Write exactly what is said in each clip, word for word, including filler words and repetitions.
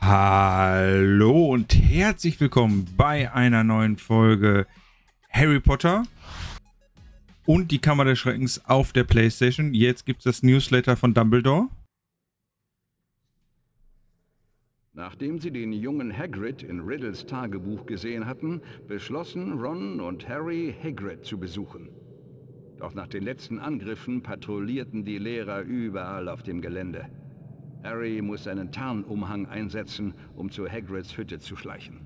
Hallo und herzlich willkommen bei einer neuen Folge Harry Potter und die Kammer des Schreckens auf der PlayStation. Jetzt gibt es das Newsletter von Dumbledore. Nachdem sie den jungen Hagrid in Riddles Tagebuch gesehen hatten, beschlossen Ron und Harry, Hagrid zu besuchen. Doch nach den letzten Angriffen patrouillierten die Lehrer überall auf dem Gelände. Harry muss seinen Tarnumhang einsetzen, um zu Hagrids Hütte zu schleichen.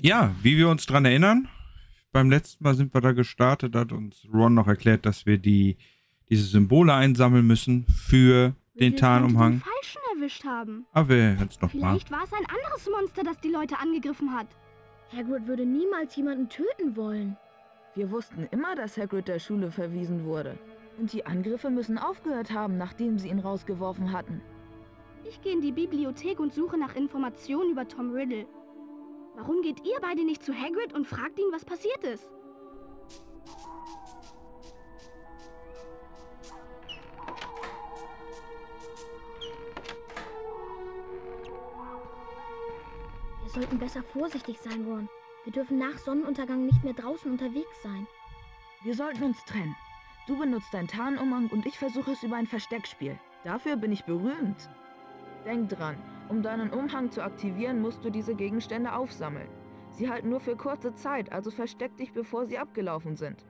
Ja, wie wir uns daran erinnern, beim letzten Mal sind wir da gestartet, hat uns Ron noch erklärt, dass wir die, diese Symbole einsammeln müssen für den Tarnumhang. Falschen erwischt haben. Aber wir hören es noch mal. Vielleicht war es ein anderes Monster, das die Leute angegriffen hat. Hagrid würde niemals jemanden töten wollen. Wir wussten immer, dass Hagrid der Schule verwiesen wurde. Und die Angriffe müssen aufgehört haben, nachdem sie ihn rausgeworfen hatten. Ich gehe in die Bibliothek und suche nach Informationen über Tom Riddle. Warum geht ihr beide nicht zu Hagrid und fragt ihn, was passiert ist? Wir sollten besser vorsichtig sein, Ron. Wir dürfen nach Sonnenuntergang nicht mehr draußen unterwegs sein. Wir sollten uns trennen. Du benutzt deinen Tarnumhang und ich versuche es über ein Versteckspiel. Dafür bin ich berühmt. Denk dran, um deinen Umhang zu aktivieren, musst du diese Gegenstände aufsammeln. Sie halten nur für kurze Zeit, also versteck dich, bevor sie abgelaufen sind.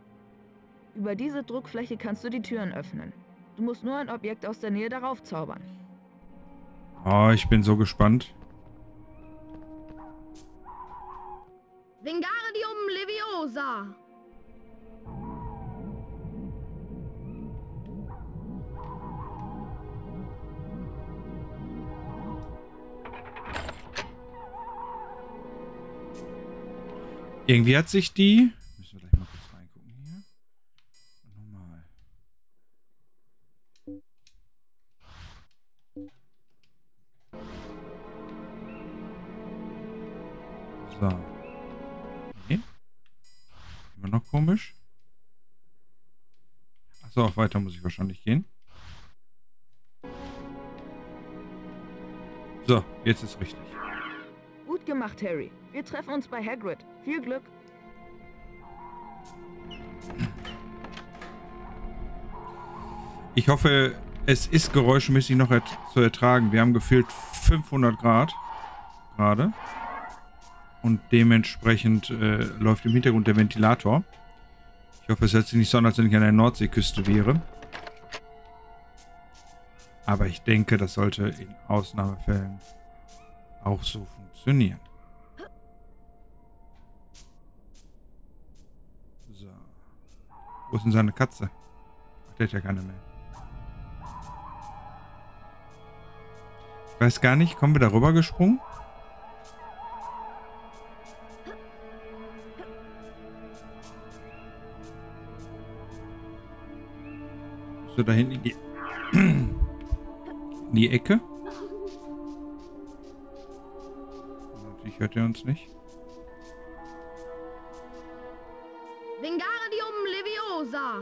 Über diese Druckfläche kannst du die Türen öffnen. Du musst nur ein Objekt aus der Nähe darauf zaubern. Oh, ich bin so gespannt. Wingardium Leviosa! Irgendwie hat sich die... Müssen wir gleich mal kurz reingucken hier. Nochmal. So. Okay. Immer noch komisch. Achso, auch weiter muss ich wahrscheinlich gehen. So, jetzt ist richtig. Gut gemacht, Harry. Wir treffen uns bei Hagrid. Viel Glück. Ich hoffe, es ist geräuschmäßig noch er zu ertragen. Wir haben gefühlt fünfhundert Grad gerade. Und dementsprechend äh, läuft im Hintergrund der Ventilator. Ich hoffe, es hört sich nicht so an, als wenn ich an der Nordseeküste wäre. Aber ich denke, das sollte in Ausnahmefällen auch so funktionieren. Wo ist denn seine Katze? Der hat ja keine mehr. Ich weiß gar nicht, kommen wir da rüber gesprungen? So, da hinten in die, in die Ecke. Natürlich hört er uns nicht. Wingardium Leviosa!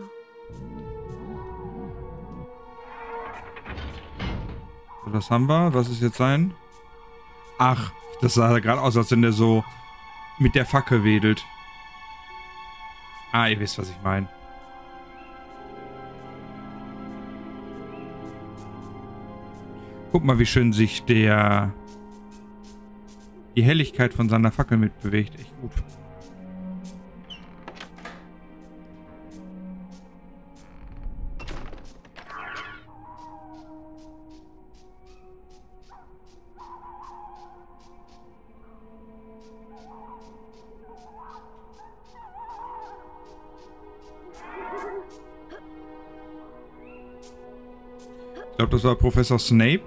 So, das haben wir. Was ist jetzt sein? Ach, das sah gerade aus, als wenn der so mit der Fackel wedelt. Ah, ihr wisst, was ich meine. Guck mal, wie schön sich der... die Helligkeit von seiner Fackel mitbewegt. Echt gut. Ich glaube, das war Professor Snape.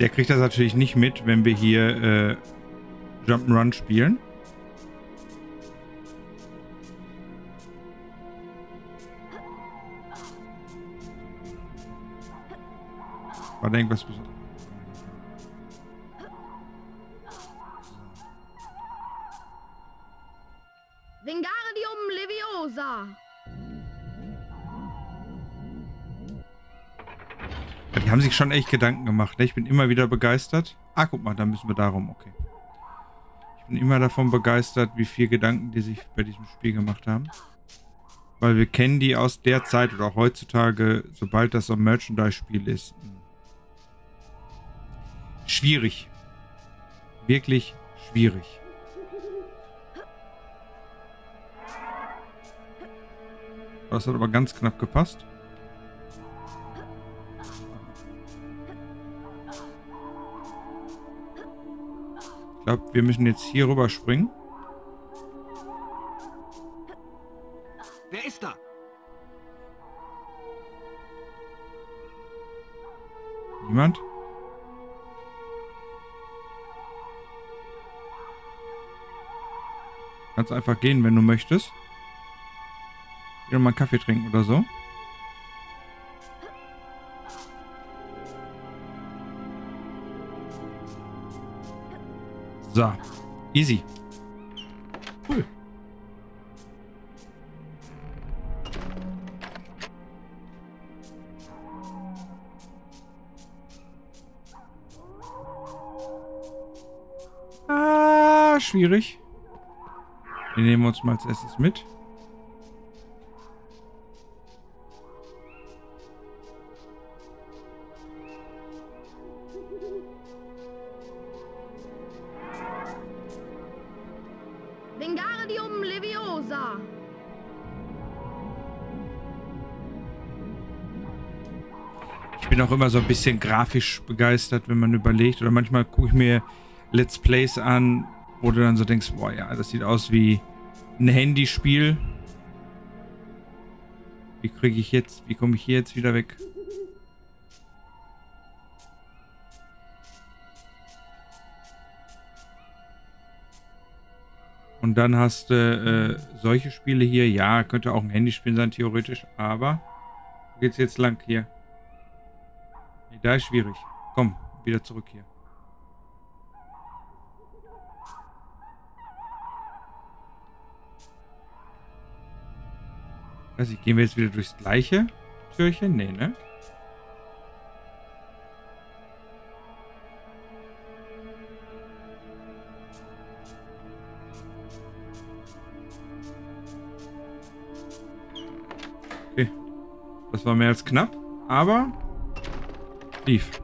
Der kriegt das natürlich nicht mit, wenn wir hier äh, Jump'n'Run spielen. War da irgendwas Besonderes? Wingardium Leviosa. Die haben sich schon echt Gedanken gemacht, ne? Ich bin immer wieder begeistert. Ah, guck mal, da müssen wir darum, okay. Ich bin immer davon begeistert, wie viel Gedanken die sich bei diesem Spiel gemacht haben. Weil wir kennen die aus der Zeit oder auch heutzutage, sobald das so ein Merchandise-Spiel ist. Schwierig. Wirklich schwierig. Das hat aber ganz knapp gepasst. Ich glaube, wir müssen jetzt hier rüber springen. Wer ist da? Niemand? Kannst einfach gehen, wenn du möchtest. Geh mal einen Kaffee trinken oder so. So, easy. Cool. Ah, schwierig. Den nehmen wir uns mal als erstes mit. Ich bin auch immer so ein bisschen grafisch begeistert, wenn man überlegt. Oder manchmal gucke ich mir Let's Plays an, wo du dann so denkst, boah ja, das sieht aus wie ein Handyspiel. Wie kriege ich jetzt, wie komme ich hier jetzt wieder weg? Und dann hast du äh, solche Spiele hier. Ja, könnte auch ein Handyspiel sein, theoretisch. Aber wo geht's jetzt lang hier? Da ist schwierig. Komm, wieder zurück hier. Weiß ich, gehen wir jetzt wieder durchs gleiche Türchen? Nee, ne? Okay. Das war mehr als knapp, aber... lief.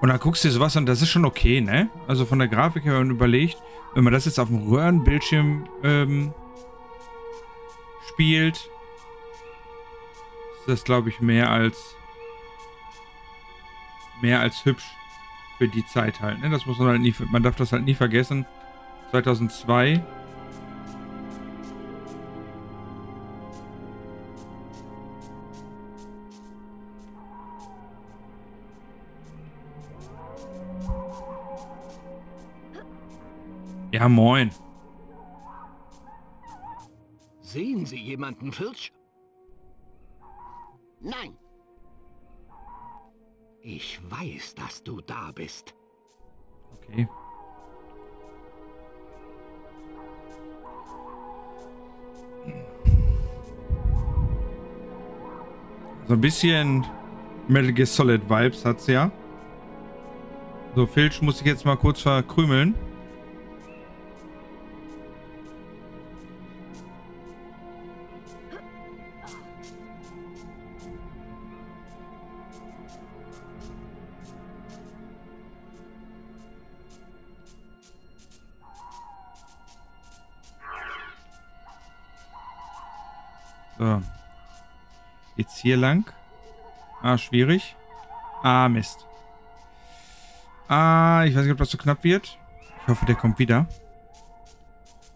Und dann guckst du dir sowas an, das ist schon okay, ne? Also von der Grafik her, wenn man überlegt, wenn man das jetzt auf dem Röhrenbildschirm ähm, spielt, ist das, glaube ich, mehr als mehr als hübsch für die Zeit halt, ne? Das muss man halt nie, man darf das halt nie vergessen. zweitausendzwei. Ja, moin. Sehen Sie jemanden, Filch? Nein. Ich weiß, dass du da bist. Okay. So ein bisschen Metal Gear Solid Vibes hat's ja. So, Filch muss ich jetzt mal kurz verkrümeln. So. Jetzt hier lang. Ah, schwierig. Ah, Mist. Ah, ich weiß nicht, ob das so knapp wird. Ich hoffe, der kommt wieder.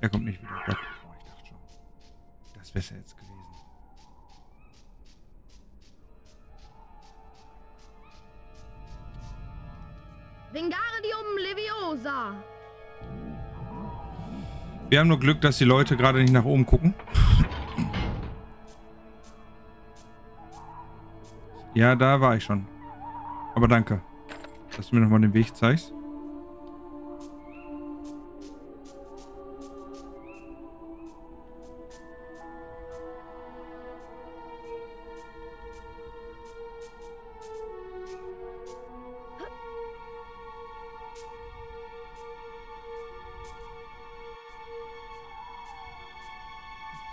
Der kommt nicht wieder. Doch. Oh, ich dachte schon. Das wäre es ja jetzt gewesen. Wingardium Leviosa. Wir haben nur Glück, dass die Leute gerade nicht nach oben gucken. Ja, da war ich schon. Aber danke, dass du mir nochmal den Weg zeigst.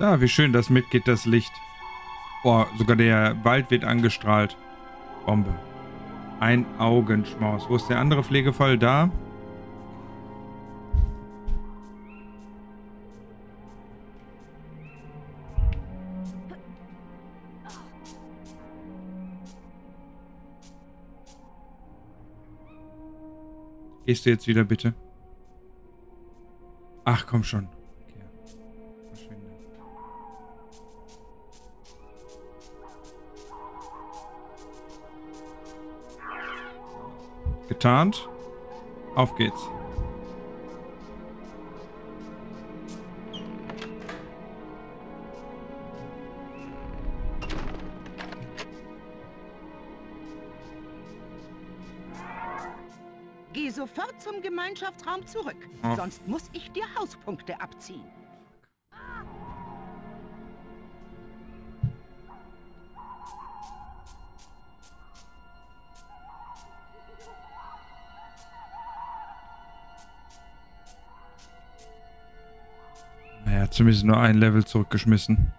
Ah, wie schön das mitgeht, das Licht. Boah, sogar der Wald wird angestrahlt. Bombe. Ein Augenschmaus. Wo ist der andere Pflegefall? Da. Gehst du jetzt wieder, bitte? Ach, komm schon. Okay. Verschwinde. Getarnt. Auf geht's. Sofort zum Gemeinschaftsraum zurück, oh. Sonst muss ich dir Hauspunkte abziehen. Naja, zumindest nur ein Level zurückgeschmissen.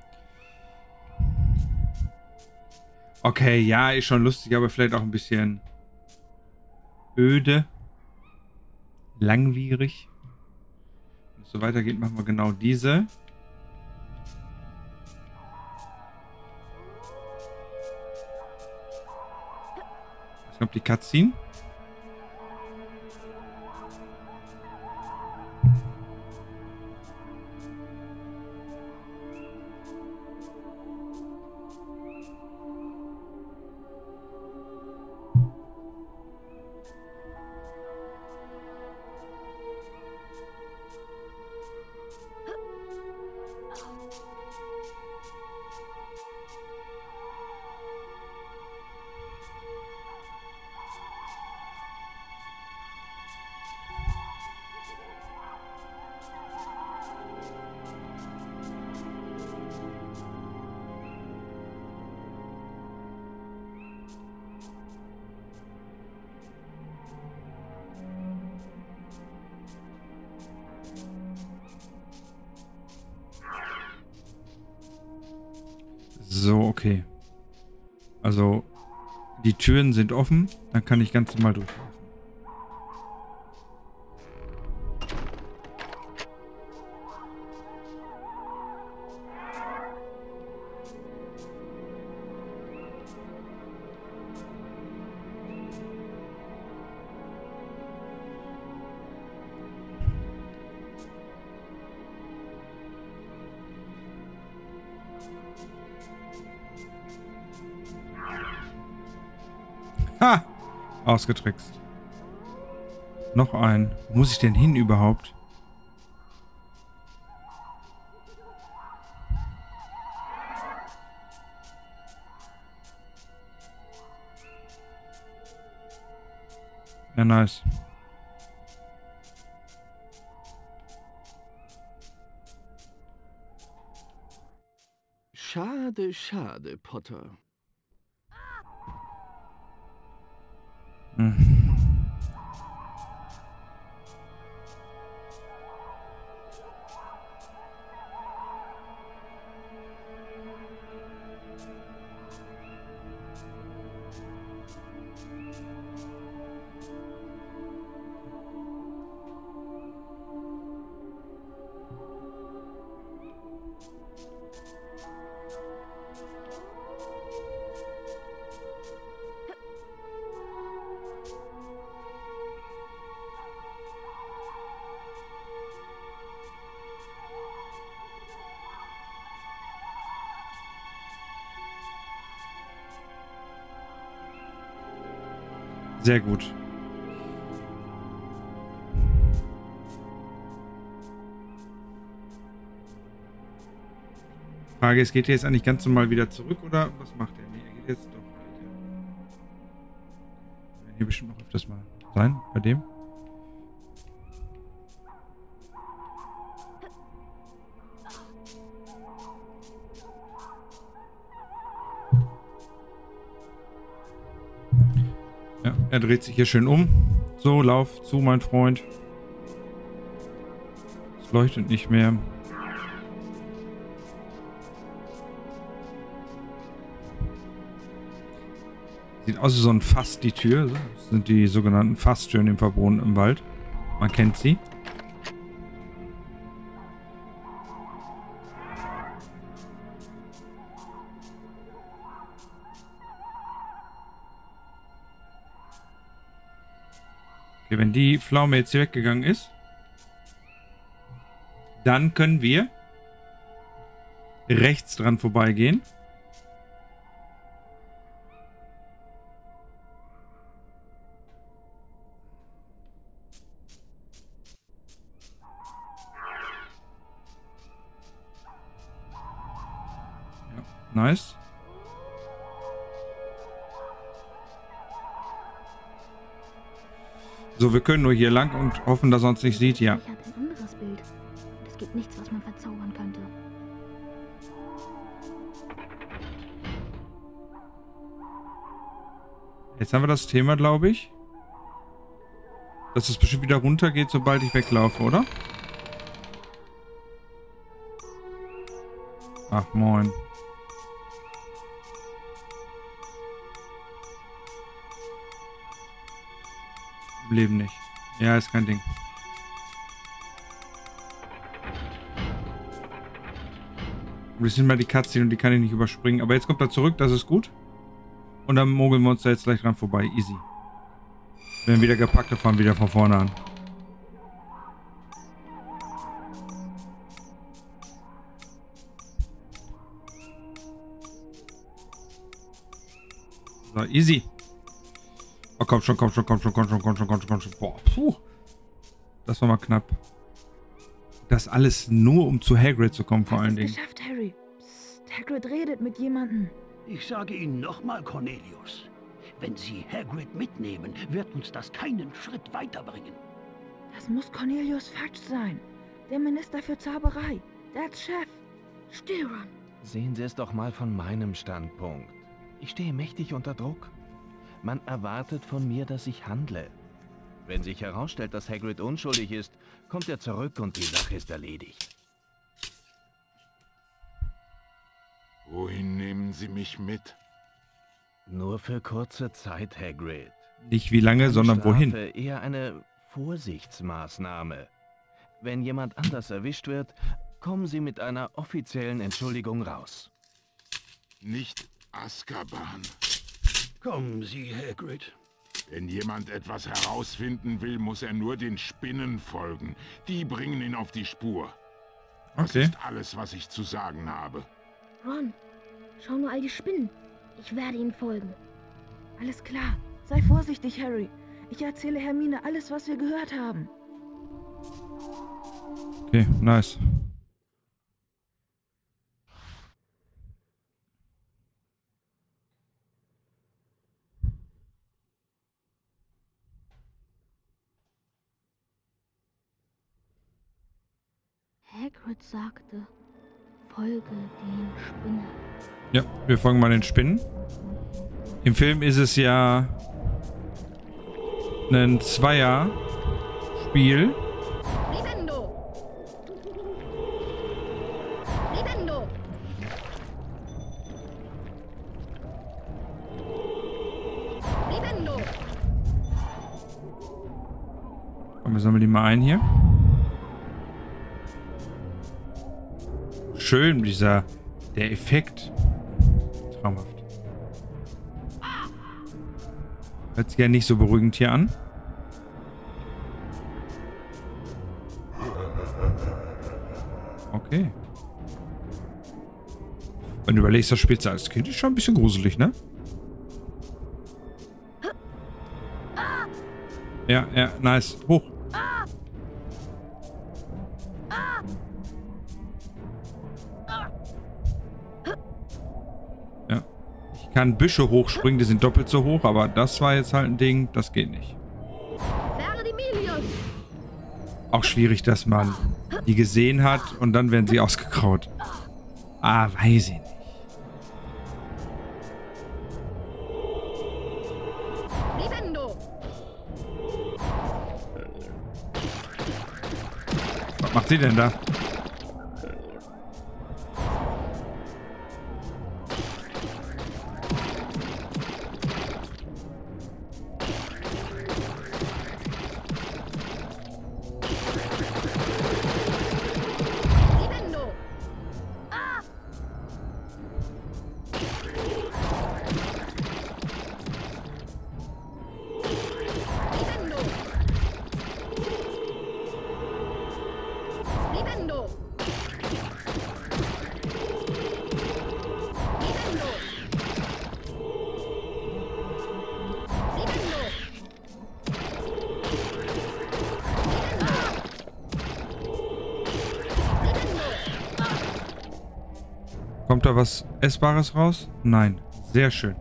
Okay, ja, ist schon lustig, aber vielleicht auch ein bisschen öde. Langwierig. Wenn es so weitergeht, machen wir genau diese. Ich glaube, die Cutscene. So, okay. Also, die Türen sind offen, dann kann ich ganz normal durchlaufen. Ausgetrickst. Noch ein. Wo muss ich denn hin überhaupt? Ja, nice. Schade, schade, Potter. Sehr gut. Frage ist, geht ihr jetzt eigentlich ganz normal wieder zurück oder was macht er? Nee, er geht jetzt doch. Hier bestimmt noch öfters mal sein, bei dem. Er dreht sich hier schön um. So, lauf zu, mein Freund. Es leuchtet nicht mehr. Sieht aus wie so ein Fass, die Tür. Das sind die sogenannten Fasstüren im verbotenen Wald. Man kennt sie. Okay, wenn die Pflaume jetzt hier weggegangen ist, dann können wir rechts dran vorbeigehen. Ja, nice. So, wir können nur hier lang und hoffen, dass er uns nicht sieht, ja. Ich habe ein anderes Bild. Es gibt nichts, was man verzaubern könnte. Jetzt haben wir das Thema, glaube ich, dass es bestimmt wieder runter geht, sobald ich weglaufe, oder? Ach, moin. Im Leben nicht. Ja, ist kein Ding. Wir sind mal die Katze und die kann ich nicht überspringen. Aber jetzt kommt er zurück, das ist gut. Und dann mogeln wir uns da jetzt gleich dran vorbei. Easy. Wir werden wieder gepackt, fahren wieder von vorne an. So, easy. Oh, komm schon, komm schon, komm schon, komm schon, komm schon, komm schon, komm schon. Boah, puh. Das war mal knapp. Das alles nur, um zu Hagrid zu kommen, vor allen Dingen. Geschafft, Harry. Psst, Hagrid redet mit jemandem. Ich sage Ihnen nochmal, Cornelius, wenn Sie Hagrid mitnehmen, wird uns das keinen Schritt weiterbringen. Das muss Cornelius Fatsch sein, der Minister für Zauberei, der Chef. Steh, Ron. Sehen Sie es doch mal von meinem Standpunkt. Ich stehe mächtig unter Druck. Man erwartet von mir, dass ich handle. Wenn sich herausstellt, dass Hagrid unschuldig ist, kommt er zurück und die Sache ist erledigt. Wohin nehmen Sie mich mit? Nur für kurze Zeit, Hagrid. Nicht wie lange, sondern wohin? Eher eine Vorsichtsmaßnahme. Wenn jemand anders erwischt wird, kommen Sie mit einer offiziellen Entschuldigung raus. Nicht Azkaban. Kommen Sie, Hagrid. Wenn jemand etwas herausfinden will, muss er nur den Spinnen folgen. Die bringen ihn auf die Spur. Das okay. ist alles, was ich zu sagen habe. Ron, schau nur all die Spinnen. Ich werde ihnen folgen. Alles klar. Sei vorsichtig, Harry. Ich erzähle Hermine alles, was wir gehört haben. Okay, nice. Hagrid sagte... Folge den Spinnen. Ja, wir folgen mal den Spinnen. Im Film ist es ja ein Zweier-Spiel. Nintendo. Nintendo. Nintendo. Und wir sammeln die mal ein hier. Schön, dieser, der Effekt. Traumhaft. Hört sich ja nicht so beruhigend hier an. Okay. Wenn du überlegst, das spielst du als Kind, ist schon ein bisschen gruselig, ne? Ja, ja, nice. Hoch. Kann Büsche hochspringen, die sind doppelt so hoch, aber das war jetzt halt ein Ding, das geht nicht. Auch schwierig, dass man die gesehen hat und dann werden sie ausgekraut. Ah, weiß ich nicht. Was macht sie denn da? Kommt da was Essbares raus? Nein. Sehr schön.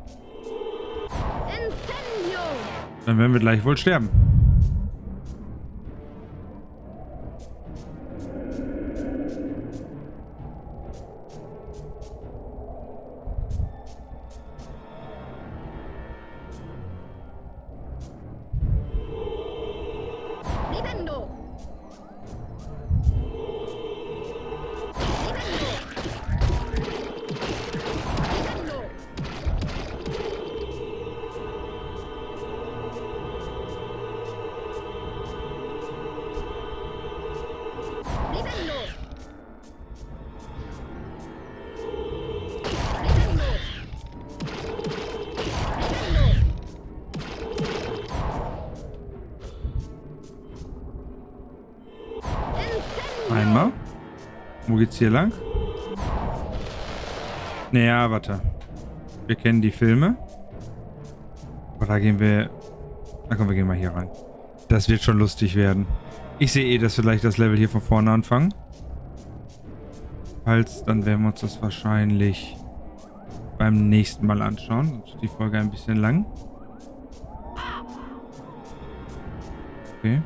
Dann werden wir gleich wohl sterben. Einmal. Wo geht's hier lang? Naja, warte. Wir kennen die Filme. Aber da gehen wir... Na komm, wir gehen mal hier rein. Das wird schon lustig werden. Ich sehe eh, dass wir gleich das Level hier von vorne anfangen. Falls, dann werden wir uns das wahrscheinlich beim nächsten Mal anschauen. Sonst ist die Folge ein bisschen lang. Okay.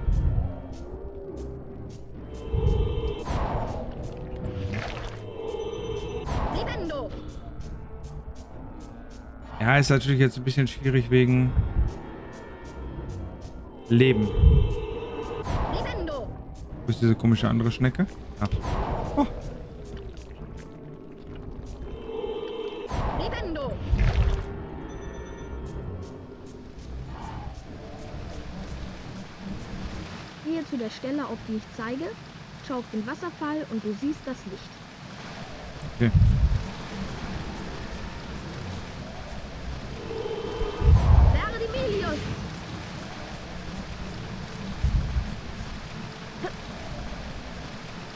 Ja, ist natürlich jetzt ein bisschen schwierig wegen Leben. Wo ist diese komische andere Schnecke? Ah. Oh. Hier zu der Stelle, auf die ich zeige, schau auf den Wasserfall und du siehst das Licht. Okay.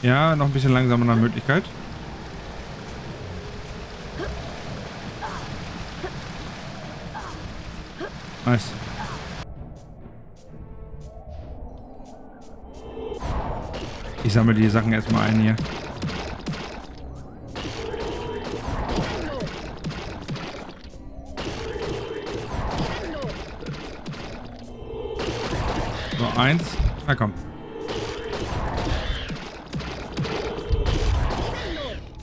Ja, noch ein bisschen langsamer nach Möglichkeit. Nice. Ich sammle die Sachen erstmal ein hier. So, eins. Na komm.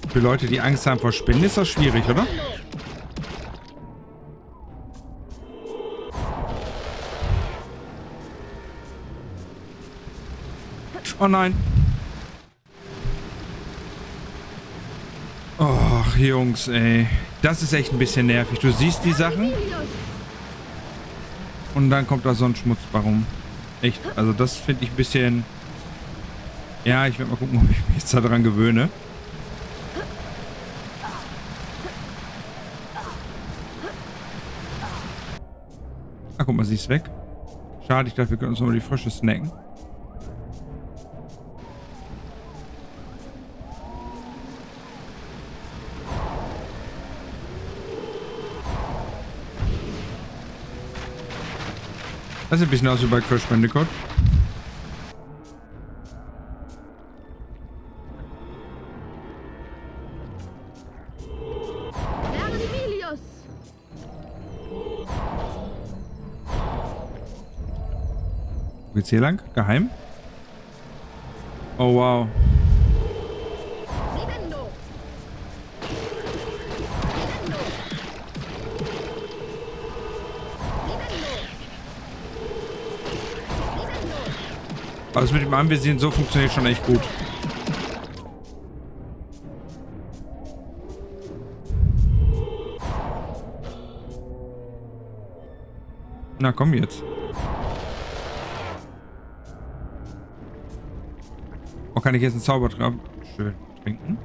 Für Leute, die Angst haben vor Spinnen, ist das schwierig, oder? Oh nein. Och, Jungs, ey. Das ist echt ein bisschen nervig. Du siehst die Sachen. Und dann kommt da so ein Schmutz bei rum. Echt, also das finde ich ein bisschen... Ja, ich werde mal gucken, ob ich mich jetzt daran gewöhne. Guck mal, sie ist weg. Schade, ich dachte, wir können uns nochmal die Frösche snacken. Das sieht ein bisschen aus wie bei Crash Bandicoot. Geht's hier lang? Geheim? Oh wow. Also mit dem Anvisieren so funktioniert schon echt gut. Na komm jetzt. Kann ich jetzt einen Zaubertrank schön trinken?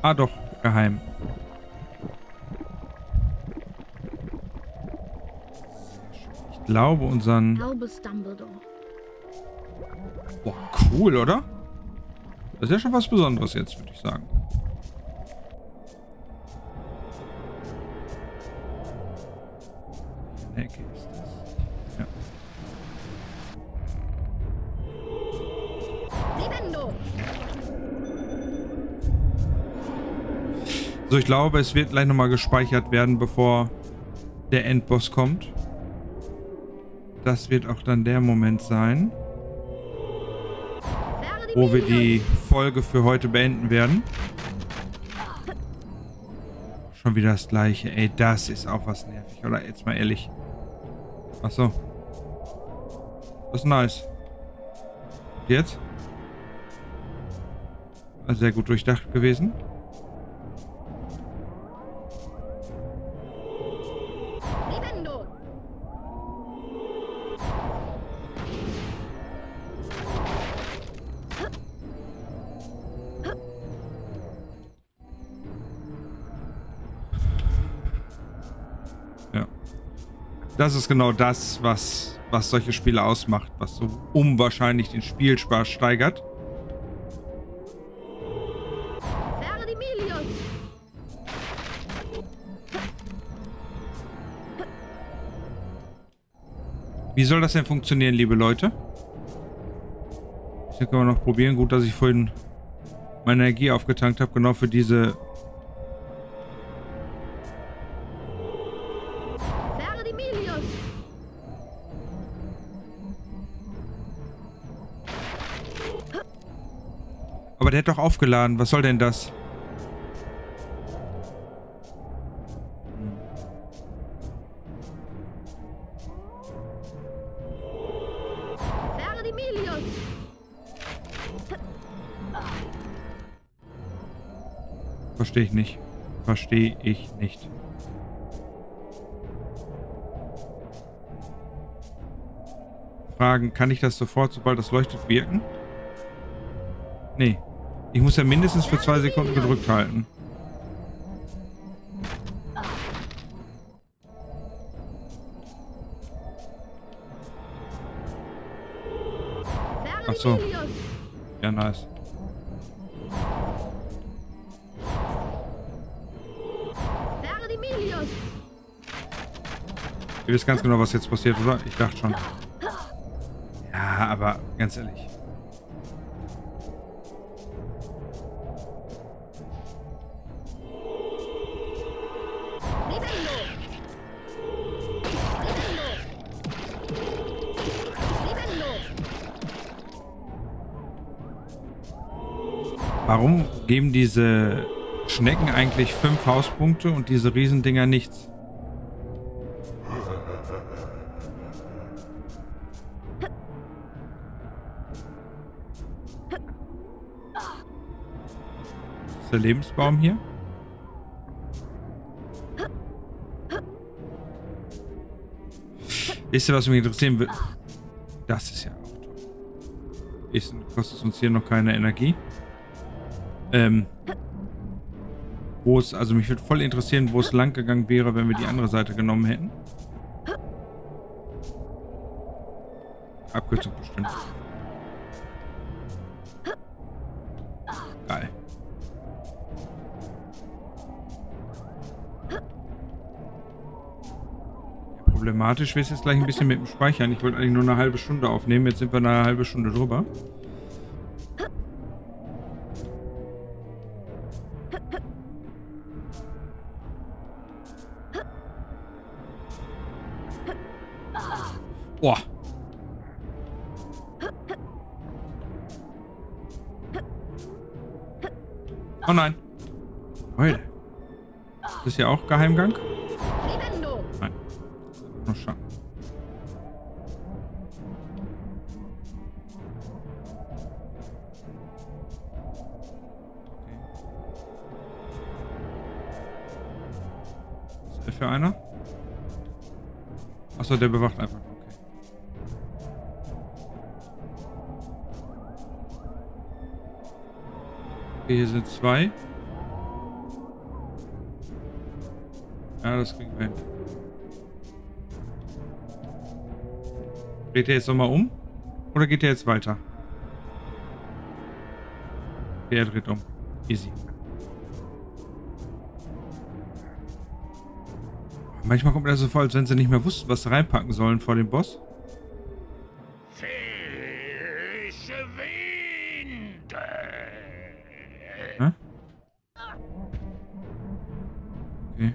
Ah doch, geheim. glaube unseren... Boah, cool, oder? Das ist ja schon was Besonderes jetzt, würde ich sagen. Okay, ist das. Ja. So, ich glaube, es wird gleich nochmal gespeichert werden, bevor der Endboss kommt. Das wird auch dann der Moment sein, wo wir die Folge für heute beenden werden. Schon wieder das Gleiche. Ey, das ist auch was nervig, oder? Jetzt mal ehrlich. Achso. Das ist nice. Jetzt? Sehr gut durchdacht gewesen. Das ist genau das, was, was solche Spiele ausmacht, was so unwahrscheinlich den Spielspaß steigert. Wie soll das denn funktionieren, liebe Leute? Das können wir noch probieren. Gut, dass ich vorhin meine Energie aufgetankt habe, genau für diese... Aber der hat doch aufgeladen. Was soll denn das? Verstehe ich nicht. Verstehe ich nicht. Fragen, kann ich das sofort, sobald das leuchtet, wirken? Nee. Ich muss ja mindestens für zwei Sekunden gedrückt halten. Ach so. Ja, nice. Ihr wisst ganz genau, was jetzt passiert, oder? Ich dachte schon. Ja, aber ganz ehrlich. Warum geben diese Schnecken eigentlich fünf Hauspunkte und diese Riesendinger nichts? Das ist der Lebensbaum hier? Wisst ihr, was mich interessieren wird? Das ist ja auch toll. Kostet uns hier noch keine Energie. Ähm, wo es, also mich würde voll interessieren, wo es lang gegangen wäre, wenn wir die andere Seite genommen hätten. Abkürzung bestimmt. Geil. Problematisch wäre es jetzt gleich ein bisschen mit dem Speichern. Ich wollte eigentlich nur eine halbe Stunde aufnehmen, jetzt sind wir eine halbe Stunde drüber. Boah. Oh nein. Heule. Ist das hier auch Geheimgang? Nein. Nur Schatten. Okay. Was ist der für einer? Achso, der bewacht einfach. Hier sind zwei. Ja, das kriegen wir hin. Dreht er jetzt nochmal um? Oder geht er jetzt weiter? Der dreht um. Easy. Manchmal kommt mir das so vor, als wenn sie nicht mehr wussten, was sie reinpacken sollen vor dem Boss. Hm? Okay.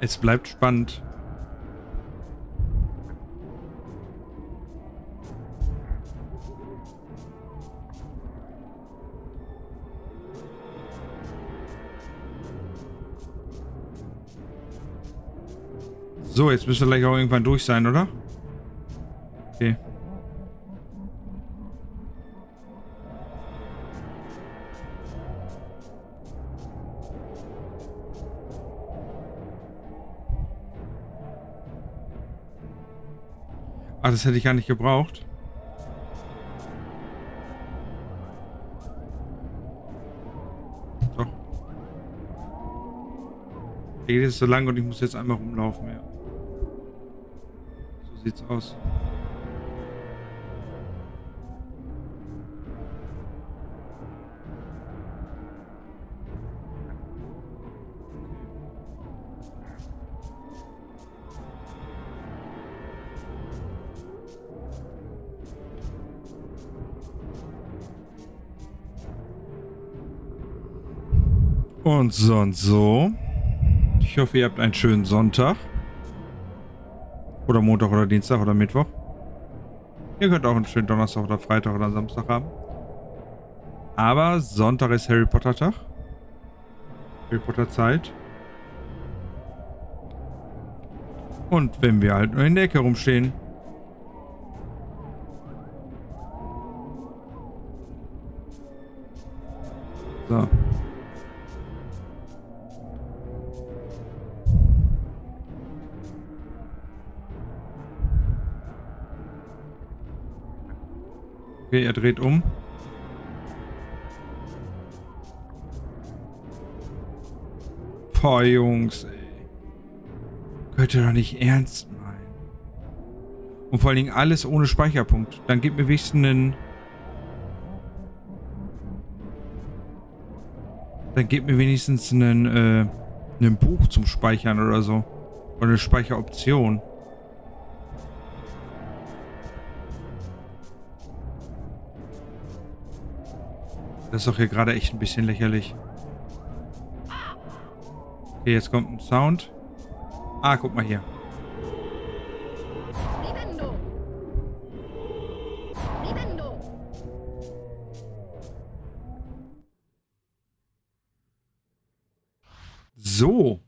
Es bleibt spannend. So, jetzt müsste gleich auch irgendwann durch sein, oder? Okay. Ah, das hätte ich gar nicht gebraucht. Doch. Der geht jetzt so lang und ich muss jetzt einmal rumlaufen, ja. So sieht's aus. Und so und so. Ich hoffe, ihr habt einen schönen Sonntag. Oder Montag oder Dienstag oder Mittwoch. Ihr könnt auch einen schönen Donnerstag oder Freitag oder Samstag haben. Aber Sonntag ist Harry Potter Tag. Harry Potter Zeit. Und wenn wir halt nur in der Ecke rumstehen. So. Okay, er dreht um. Boah, Jungs, ey. Könnt ihr doch nicht ernst meinen. Und vor allen Dingen alles ohne Speicherpunkt. Dann gebt mir wenigstens einen... Dann gebt mir wenigstens einen, äh, einen Buch zum Speichern oder so. Oder eine Speicheroption. Das ist doch hier gerade echt ein bisschen lächerlich. Okay, jetzt kommt ein Sound. Ah, guck mal hier. So,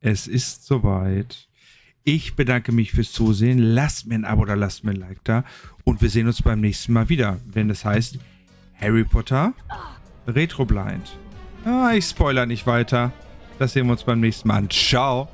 es ist soweit. Ich bedanke mich fürs Zusehen. Lasst mir ein Abo oder lasst mir ein Like da. Und wir sehen uns beim nächsten Mal wieder, wenn es heißt... Harry Potter, Retroblind. Ah, ich spoilere nicht weiter. Das sehen wir uns beim nächsten Mal an. Ciao.